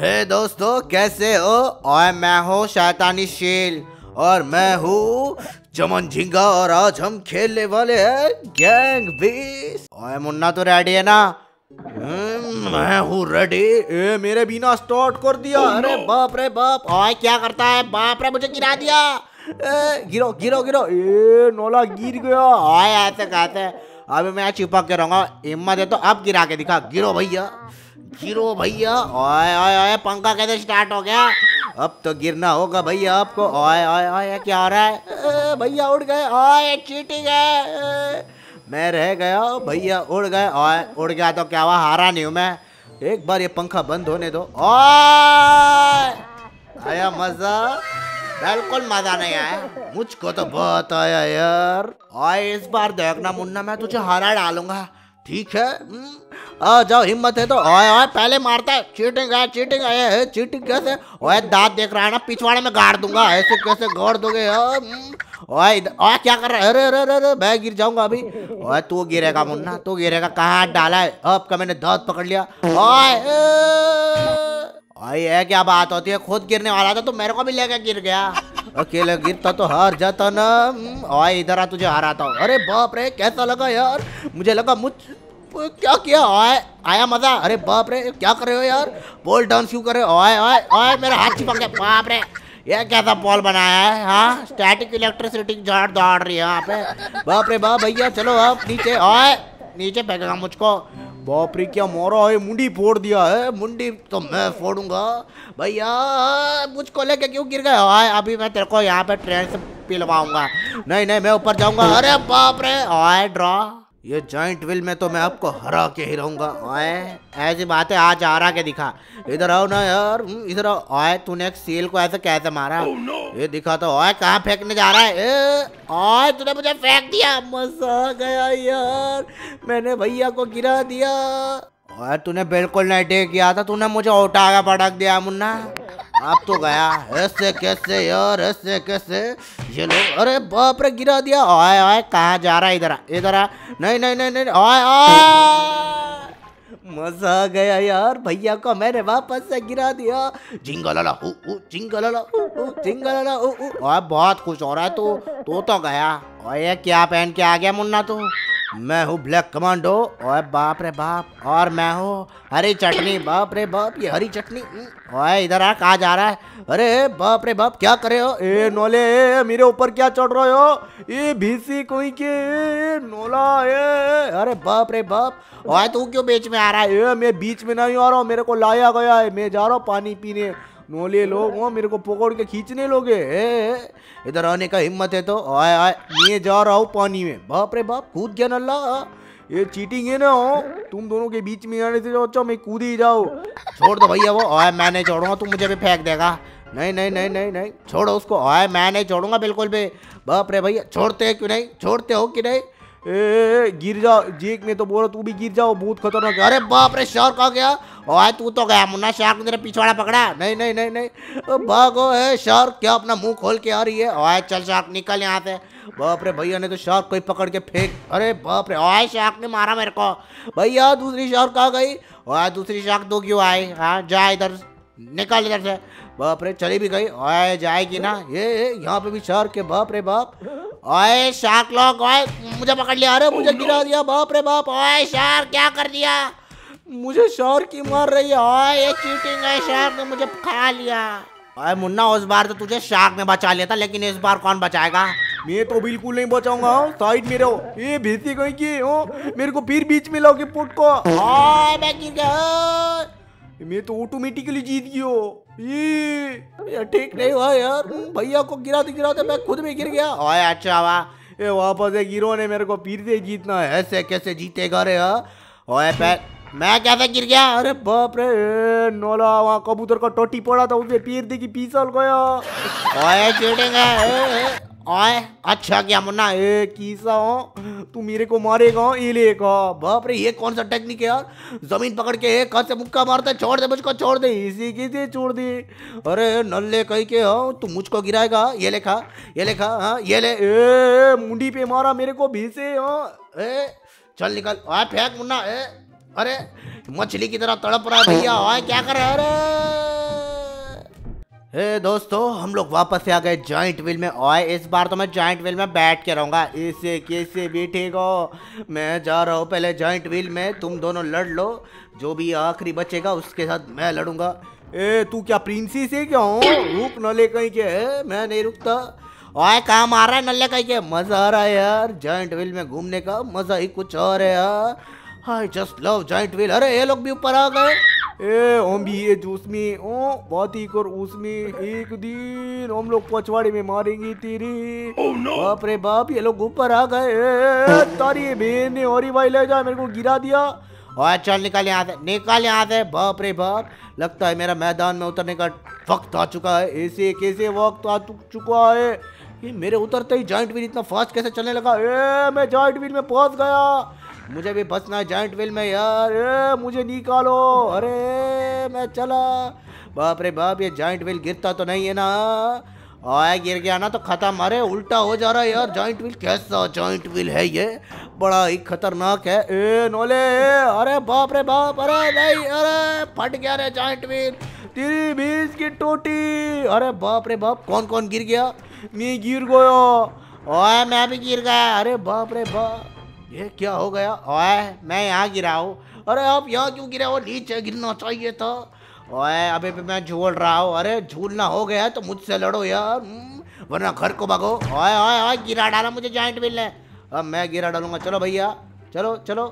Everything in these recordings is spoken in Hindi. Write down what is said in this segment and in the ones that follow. हे दोस्तों, कैसे हो? और मैं हूँ शैतानी शेर और मैं हूँ चमन झिंगा और आज हम खेलने वाले हैं गैंग बीस। और मुन्ना तो रेडी है ना? मैं हूँ रेडी। ए मेरे बिना स्टार्ट कर दिया। अरे बाप रे बाप, और क्या करता है? बाप रे, मुझे गिरा दिया। ए गिरो गिरो गिरो। ए नौला गिर गया। और ऐसे कहते हैं, अभी मैं चिपक के रहूंगा। हिम्मत है तो अब गिरा के दिखा। गिरो भैया, गिरो भैया। ओए ओए ओए, पंखा कैसे स्टार्ट हो गया? अब तो गिरना होगा भैया आपको। ओए ओए ओए, क्या हो रहा है भैया? उड़ गए। ओए चीटिंग है, मैं रह गया भैया, उड़ गए। ओए उड़ गया तो क्या हुआ? हारा नहीं हूँ मैं। एक बार ये पंखा बंद होने दो। ओए आया मजा? बिल्कुल मजा नहीं आया, मुझको तो बहुत आया यार। ओए इस बार देखना मुन्ना, मैं तुझे हरा डालूंगा, ठीक है? आ जाओ, हिम्मत है तो। ओए ओए, पहले मारता है। चीटिंग है, चीटिंग है, चीटिंग कैसे? ओए दांत देख रहा है ना, पिछवाड़े में गाड़ दूंगा। ऐसे कैसे गाड़ दोगे? ओए ओए, क्या कर रहा है? अरे अरे अरे, मैं गिर जाऊंगा अभी। ओए तू गिरेगा मुन्ना, तू गिरेगा। कहाँ हाथ डाला है? अब का मैंने दांत पकड़ लिया। ओए ये क्या बात होती है? खुद गिरने वाला था तो मेरे को भी लेकर गिर गया। अकेले गिरता तो हार जाता ना। ओए इधर आ, तुझे हराता हूँ। अरे बाप रे, कैसा लगा यार? मुझे लगा मुझ क्या किया। ओए आया मजा? अरे बाप रे, क्या कर रहे हो यार? बॉल डांस क्यों कर रहे हो? ओए ओए ओए, मेरा हाथ चिपक गया। बाप रे, ये कैसा बॉल बनाया है? हाँ, स्टैटिक इलेक्ट्रिसिटी झाड़ दौड़ रही है यहाँ पे। बाप रे बाप भैया, चलो आप नीचे। ओए नीचे फेंकेगा मुझको। बाप रे, क्या मारा है! मुंडी फोड़ दिया है। मुंडी तो मैं फोड़ूंगा भैया, मुझको लेके क्यों गिर गए? ओए अभी मैं तेरे को यहाँ पे ट्रेन से पिलवाऊंगा। नहीं नहीं, मैं ऊपर जाऊंगा। अरे बाप रे, ओए ड्रा। ये जॉइंट विल में तो मैं आपको हरा के ही रहूंगा। ओए ऐसी बातें, आज हरा के दिखा। इधर आओ ना यार, इधर आओ। ओए तूने एक सील को ऐसे कैसे मारा? ये दिखा तो। ओए कहाँ फेंकने जा रहा है? ओए तूने मुझे फेंक दिया। मजा आ गया यार, मैंने भैया को गिरा दिया। ओए तूने बिल्कुल नहीं टेक किया था, तूने मुझे उठा के भड़क दिया मुन्ना। आप तो गया। ऐसे कैसे यार, ऐसे कैसे ये लोग? अरे बाप रे, गिरा दिया। ओए ओए, कहाँ जा रहा है? इधर आ, इधर आ। नहीं नहीं नहीं नहीं। ओए ओए, मजा आ गया यार, भैया को मैंने वापस से गिरा दिया। जिंगा लाला ओ ओ, जिंगा लाला ओ ओ, जिंगा लाला ओ ओ। ओए बहुत खुश हो रहा है तो गया। ओए क्या पहन के आ गया मुन्ना तू? मैं हूँ ब्लैक कमांडो। ओए बाप रे बाप, और मैं हूँ हरी चटनी। बाप रे बाप, ये हरी चटनी। ओए इधर आ, कहाँ जा रहा है? अरे बाप रे बाप, क्या कर रहे हो? ए नोले, मेरे ऊपर क्या चढ़ रहे हो? ये भीसी कोई के नोला। ए अरे बाप रे बाप। ओए तू क्यों बीच में आ रहा है? ए मैं बीच में नहीं आ रहा हूँ, मेरे को लाया गया है। मैं जा रहा हूँ पानी पीने। नोले लोग हो, मेरे को पकड़ के खींचने लोगे। इधर आने का हिम्मत है तो। आए आए, मैं जा रहा हूँ पानी में। बाप रे बाप, कूद गया नल्ला। ये चीटिंग है ना हो, तुम दोनों के बीच में आने से अच्छा मैं कूद ही जाऊँ। छोड़ दो भैया वो। आए मैं नहीं छोड़ूंगा, तुम मुझे भी फेंक देगा। नहीं नहीं नहीं नहीं नहीं, छोड़ो उसको। आए मैं नहीं छोड़ूंगा बिल्कुल भी। बाप रे भैया, छोड़ते है क्यों नहीं? छोड़ते हो कि नहीं? ए गिर जाओ। जीक ने तो बोला तू भी गिर जाओ, बहुत खतरनाक। अरे बाप रे, शार्क आ गया। ओए तू तो गया मुन्ना, शार्क ने तेरा पिछवाड़ा पकड़ा। नहीं नहीं नहीं नहीं, भागो। है शार्क क्या अपना मुंह खोल के आ रही है? ओए चल शार्क, निकल यहाँ से। बाप रे, भैया ने तो शार्क को ही पकड़ के फेंक। अरे बाप रे, ओए शार्क ने मारा मेरे को। भैया दूसरी शार्क आ गई। ओए दूसरी शार्क तो क्यों आई? हाँ जा, इधर निकल, इधर से। बाप रे, चली भी गई। ओए जाएगी ना ये, यहाँ पे भी शार्क है। बाप रे बाप। ओए शार्क लोग, ओए मुझे पकड़ लिया। अरे मुझे गिरा दिया। बाप रे बाप। ओए शार्क, क्या कर दिया? मुझे शार्क की मार रही है। ओए ये चीटिंग है, शार्क ने मुझे खा लिया। ओए मुन्ना, उस बार तो तुझे शार्क ने बचा लिया था, लेकिन इस बार कौन बचाएगा? मैं तो बिल्कुल नहीं बचाऊंगा। साइड में रहो। ये भेसी कहीं की हो, मेरे को फिर बीच में लाओगे पुट को। ओए मैं गिर गया, मैं तो ऑटोमेटिकली जीत गया। ये ठीक नहीं हुआ यार, भैया को गिराते गिराते मैं खुद में गिर गया। ओए अच्छा हुआ, ये वापस एक हीरो ने मेरे को फिर से जीतना है। ऐसे कैसे जीतेगा रे? ओए पैर, मैं कैसे गिर गया? अरे बाप रे, नोला वहाँ कबूतर का टोटी पड़ा था, उसे पैर देखी फिसल गया। ओए चीटिंग है। ओए अच्छा क्या मुन्ना, ए कीसा हो तू, मेरे को मारेगा ये लेगा। बाप रे, ये कौन सा टेक्निक है यार? जमीन पकड़ के एक हाथ से मुक्का मारता है। छोड़ दे मुझको, छोड़ दे। इसी की से छोड़ दे। अरे नल्ले कहीं के हो, तू मुझको गिराएगा। ये लेखा, ये लेखा। हाँ ये ले। ए मुंडी पे मारा मेरे को, भीसे हो। ए चल निकल। ओए फेंक मुन्ना। ए अरे मछली की तरह तड़प रहा भैया, क्या कर रहे हो? अरे हे दोस्तों, हम लोग वापस आ गए जॉइंट व्हील में। और इस बार तो मैं जॉइंट व्हील में बैठ के रहूँगा, इससे किसी भी ठीक हो। मैं जा रहा हूँ पहले जॉइंट व्हील में, तुम दोनों लड़ लो, जो भी आखिरी बचेगा उसके साथ मैं लड़ूंगा। ए तू क्या प्रिंसी से क्या हो? रुक नले कहीं के, मैं नहीं रुकता। ओए काम आ रहा है नल्ले कहीं के, मजा आ रहा है यार, जॉइंट व्हील में घूमने का मजा ही कुछ और है यार। I just love giant wheel. अरे ये लोग भी ऊपर आ गए। ए ओम भी ये जूसमी ओ बहुत ही कर उसमें एक दिन हम लोग पचवाड़ी में मारेंगी तेरी। बाप रे बाप, ये लोग ऊपर आ गए। तारी बहन ने और ही भाई ले जा, मेरे को गिरा दिया। और चल निकाल यहाँ से, निकाल यहाँ से। बाप रे बाप, लगता है मेरा मैदान में उतरने का वक्त आ चुका है। ऐसे कैसे वक्त आ चुका है? ये मेरे उतरते ही जॉइंट व्हील इतना फास्ट कैसे चलने लगा? ए मैं जॉइंट व्हील में पहुंच गया, मुझे भी बचना है जॉइंट व्हील में यार। ए मुझे निकालो। अरे मैं चला। बाप रे बाप, ये जॉइंट व्हील गिरता तो नहीं है ना? आया गिर गया ना तो खत्म। अरे उल्टा हो जा रहा है यार जॉइंट व्हील। कैसा जॉइंट व्हील है ये, बड़ा ही खतरनाक है। ए नोले ए, अरे बाप रे बाप, अरे भाई, अरे फट गया रे जॉइंट व्हील, तेरी बीज की टोटी। अरे बाप रे बाप, कौन कौन गिर गया? मैं गिर गया। ओए मैं भी गिर गया। अरे बाप रे बाप, ये क्या हो गया? ओए मैं यहाँ गिरा हूँ। अरे आप यहाँ क्यों गिरे हो? नीचे गिरना चाहिए था। ओए अभी भी मैं झूल रहा हूँ। अरे झूलना हो गया तो मुझसे लड़ो यार, वरना घर को भागो। ओए ओए ओए, गिरा डाला मुझे जॉइंट व्हील ने, अब मैं गिरा डालूंगा। चलो भैया, चलो चलो,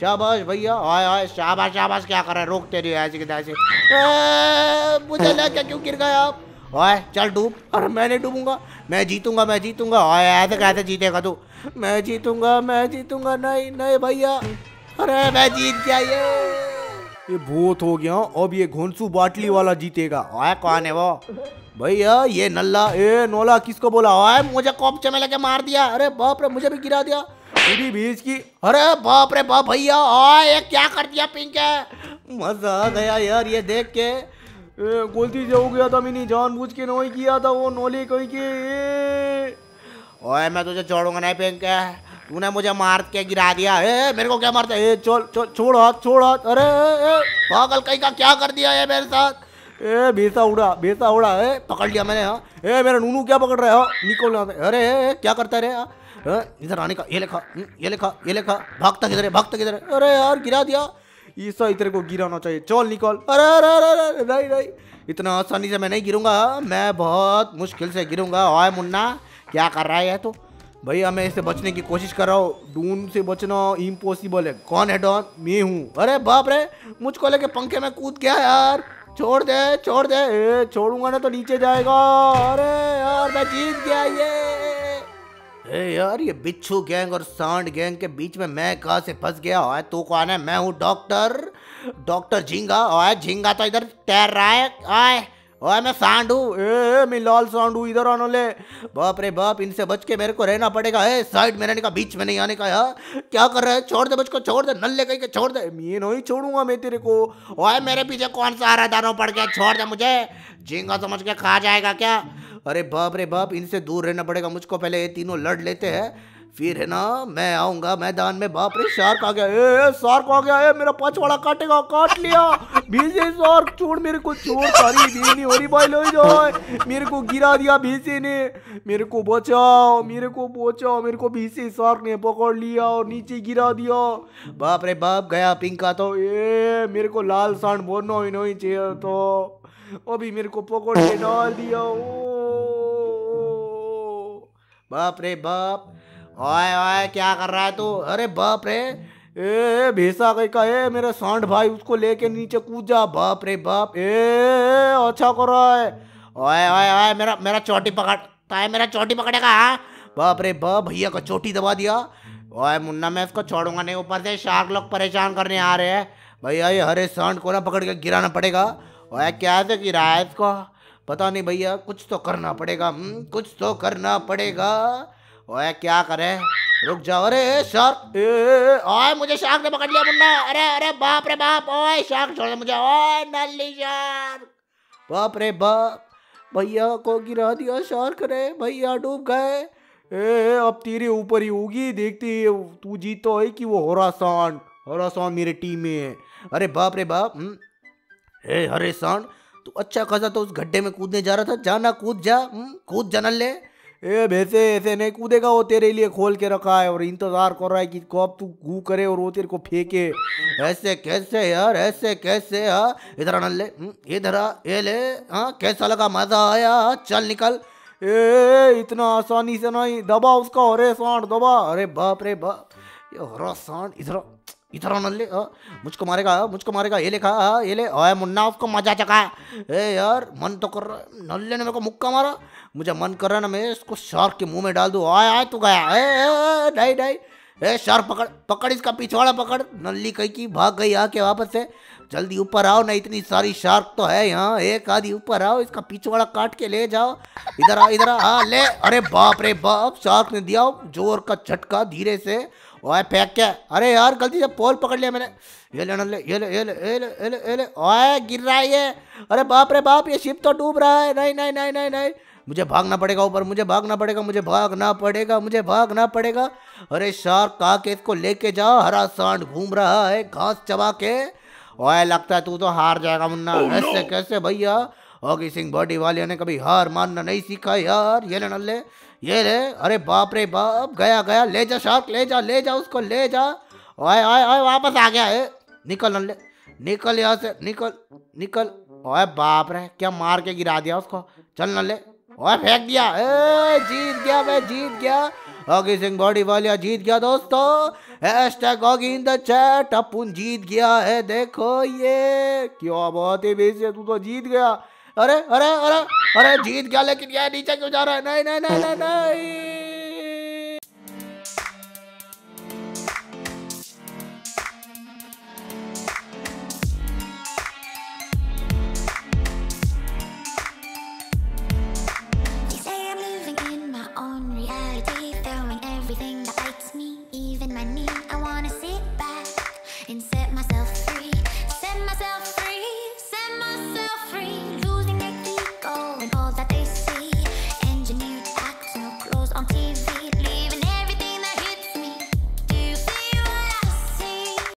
शाबाश भैया। ओए ओए शाबाश शाबाश, क्या कर रहे? रोकते रहिए ऐसे किधर से। मुझे लगा क्यों गिर गए आप? ओए चल डूब। अरे मैं नहीं डूबूंगा, मैं जीतूंगा, मैं जीतूंगा। ओए ऐसे कैसे जीतेगा तू? मैं जीतूंगा, मैं जीतूंगा। नहीं नहीं भैया, अरे मैं जीत गया। ये बहुत हो गया, अब ये घोंसू बाटली वाला जीतेगा। ओए कौन है वो भैया? ये नल्ला। ए नोला किसको बोला? ओए मुझे कोपचे में लगे मार दिया। अरे बाप रे, मुझे भी गिरा दिया मेरी बीज की। अरे बाप रे बाप भैया, ओए ये क्या कर दिया पिंक है? मजा आ गया यार ये देख के। गलती से हो गया था, मैंने जानबूझ के नहीं किया था वो नोले कहीं के। ओए मैं तुझे छोड़ूंगा नहीं पिंक है, तूने मुझे मार के गिरा दिया। ए मेरे को क्या मारता है? छोड़ छोड़ छोड़ हाथ, छोड़ हाथ। अरे पागल कहीं का, क्या कर दिया ये मेरे साथ? ए भैसा उड़ा, भैसा उड़ा। ए पकड़ लिया मैंने। हाँ ए मेरा नूनू क्या पकड़ रहा है? निकल रहा था। अरे क्या करता है रे? इधर आने का, ये लिखा, ये लिखा, ये लिखा। भागता किधर है? भागता किधर है? अरे यार गिरा दिया। ईसा इतने को गिराना चाहिए। चल निकल। अरे अरे अरे नहीं नहीं, इतना आसानी से मैं नहीं गिरूंगा, मैं बहुत मुश्किल से गिरूंगा। ओए मुन्ना क्या कर रहा है ये तो? भैया मैं इससे बचने की कोशिश कर रहा हूँ, डून से बचना इम्पॉसिबल है। कौन है डॉन? मैं हूँ। अरे बाप रे, मुझको लेके पंखे में कूद गया यार। छोड़ दे छोड़ दे। ए छोड़ूंगा ना तो नीचे जाएगा। अरे यार मैं जीत गया। ये यार ये बिच्छू गैंग और सांड गैंग के बीच में मैं कहाँ से फंस गया? और तू कौन है? मैं हूँ डॉक्टर झींगा। और झींगा तो इधर तैर रहा है। आए ओए मैं सांड हूँ। ए मैं लाल सांड हूँ, इधर आने ले। बाप रे बाप, इनसे बच के मेरे को रहना पड़ेगा। ए साइड में रहने का, बीच में नहीं आने का। यार क्या कर रहा है? छोड़ दे मुझको, छोड़ दे नल्ले कहीं के, छोड़ दे। मैं नहीं छोड़ूंगा मैं तेरे को। ओए मेरे पीछे कौन सा आ रहा है? दानों पड़ गया, छोड़ दे मुझे। झींगा समझ के खा जाएगा क्या? अरे बाप रे बाप, इनसे दूर रहना पड़ेगा मुझको। पहले ये तीनों लड़ लेते हैं, फिर है ना मैं आऊंगा मैदान में। बाप रे शार्क आ गया। ए शार्क आ गया। ए मेरा पचवाड़ा काटेगा, काट लिया। भीजे शार्क छोड़ मेरे को, छोड़। सारी बीनी होरी भाई लो जाए, मेरे को गिरा दिया भीसे ने। मेरे को बचाओ, मेरे को बचाओ। मेरे को भीसे शार्क ने पकड़ लिया और नीचे गिरा दिया। बाप रे बाप गया पिंका तो। ए मेरे को लाल सांड बोलना ही नहीं चाहिए तो, अभी मेरे को पकड़ के डाल दिया। बाप रे बाप, ओए ओए क्या कर रहा है तू? अरे बाप रे, ए भैसा कहीं का। ए मेरा सांड भाई, उसको लेके नीचे कूद जा। बाप रे बाप, ए अच्छा कर रहा है। ओए ओए ओए मेरा चोटी पकड़ता है, मेरा चोटी पकड़ेगा। हाँ बाप रे बाप, भैया का चोटी दबा दिया। ओए मुन्ना मैं इसको छोड़ूंगा नहीं, ऊपर से शार्क लोग परेशान करने आ रहे हैं। भैया ये हरे सांड को ना पकड़ के गिराना पड़ेगा। ओए क्या से गिराया इसको? पता नहीं भैया, कुछ तो करना पड़ेगा, कुछ तो करना पड़ेगा। ओए क्या करे? रुक जाओ। अरे शार्क, ओए मुझे शार्क ने पकड़ लिया मुन्ना। अरे अरे बाप रे बाप, ओए शार्क छोड़ मुझे। ओए नल्ली शार्क, बाप रे बाप, भैया को गिरा दिया शार्क ने। भैया डूब गए। ए अब तेरे ऊपर ही होगी, देखती है तू जीतो है कि वो हो रहा सांड। हरा सांड मेरे टीम में है। अरे बाप रे बाप, हे हरे सांड, तू अच्छा खासा तो उस गड्ढे में कूदने जा रहा था, जाना कूद जा, कूद जाना ले। ए भैसे ऐसे नहीं कूदेगा, वो तेरे लिए खोल के रखा है और इंतजार कर रहा है कि कब तू गू करे और वो तेरे को फेंके। ऐसे कैसे यार, ऐसे कैसे? हाँ इधर आना ले, इधर आ, ये ले। हाँ कैसा लगा, मजा आया? चल निकल। ए इतना आसानी से नहीं, दबा उसका हरे सांड, दबा। अरे बाप रे बाप, ये हरा सांड इधर इधर आना ले। मुझको मारेगा, मुझको मारेगा, ये ले खा, ये ले। ओए मुन्ना, उसको मजा चखा। ए यार मन तो कर रहा है, नल्ले ने मेरे को मुक्का मारा, मुझे मन कर रहा है ना मैं इसको शार्क के मुंह में डाल दूँ। आए आए तू गया। ए डाई डाई, ए शार्क पकड़ पकड़, इसका पिछवाड़ा पकड़। नल्ली कहीं की भाग गई आके वापस से। जल्दी ऊपर आओ ना, इतनी सारी शार्क तो है यहाँ, एक आधी ऊपर आओ, इसका पिछवाड़ा काट के ले जाओ। इधर आ, इधर आ ले। अरे बाप रे बाप, शार्क ने दिया जोर का झटका धीरे से। ओए फेंक क्या? अरे यार गलती से पोल पकड़ लिया मैंने। ये ले ले, ये ले ये ले ये ले ये ले ये ले। ओए गिर रहा है ये। अरे बाप रे बाप, ये शिप तो डूब रहा है। नहीं नहीं नहीं नहीं नहीं, मुझे भागना पड़ेगा ऊपर, मुझे भागना पड़ेगा, मुझे भागना पड़ेगा, मुझे भागना पड़ेगा। अरे शार्क का के इसको लेके जाओ, हरा सांड घूम रहा है घास चबा के। ओए लगता है तू तो हार जाएगा मुन्ना। ऐसे कैसे भैया, हॉकी सिंह बॉडी वाले ने कभी हार मानना नहीं सीखा यार। ये ले ले ये ले। अरे बाप रे बाप, गया गया, ले जा शार्क, ले जा, ले जा उसको, ले जा। ओए ओए ओए, वापस आ गया है। निकल नल्ले, निकल यहाँ से, निकल निकल। ओए बाप रे, क्या मार के गिरा दिया उसको। चल नल्ले। ओए फेंक दिया। ए जीत गया मैं, जीत गया। हॉकी सिंह बॉडी वालिया जीत गया दोस्तों। Hashtag hockey in the chat, अपुन जीत गया है। देखो ये क्या बहुत ही बेइज्जती है, तू तो जीत गया। अरे अरे अरे अरे जीत गया, लेकिन यार नीचे क्यों जा रहा है? नहीं नहीं नहीं नहीं, नहीं।